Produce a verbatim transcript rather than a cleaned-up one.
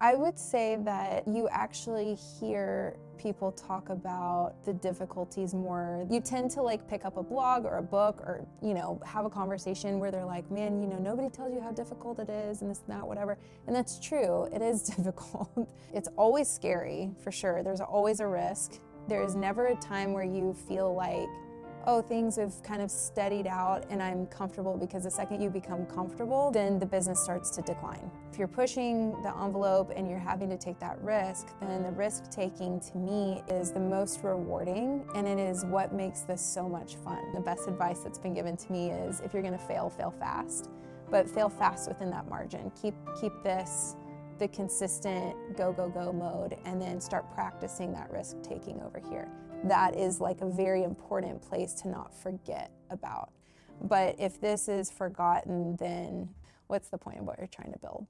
I would say that you actually hear people talk about the difficulties more. You tend to like pick up a blog or a book or, you know, have a conversation where they're like, man, you know, nobody tells you how difficult it is and this and that, whatever. And that's true, it is difficult. It's always scary, for sure. There's always a risk. There's never a time where you feel like, oh, things have kind of steadied out and I'm comfortable, because the second you become comfortable, then the business starts to decline. If you're pushing the envelope and you're having to take that risk, then the risk taking to me is the most rewarding, and it is what makes this so much fun. The best advice that's been given to me is if you're gonna fail, fail fast, but fail fast within that margin. Keep, keep this the consistent go, go, go mode, and then start practicing that risk taking over here. That is like a very important place to not forget about. But if this is forgotten, then what's the point of what you're trying to build?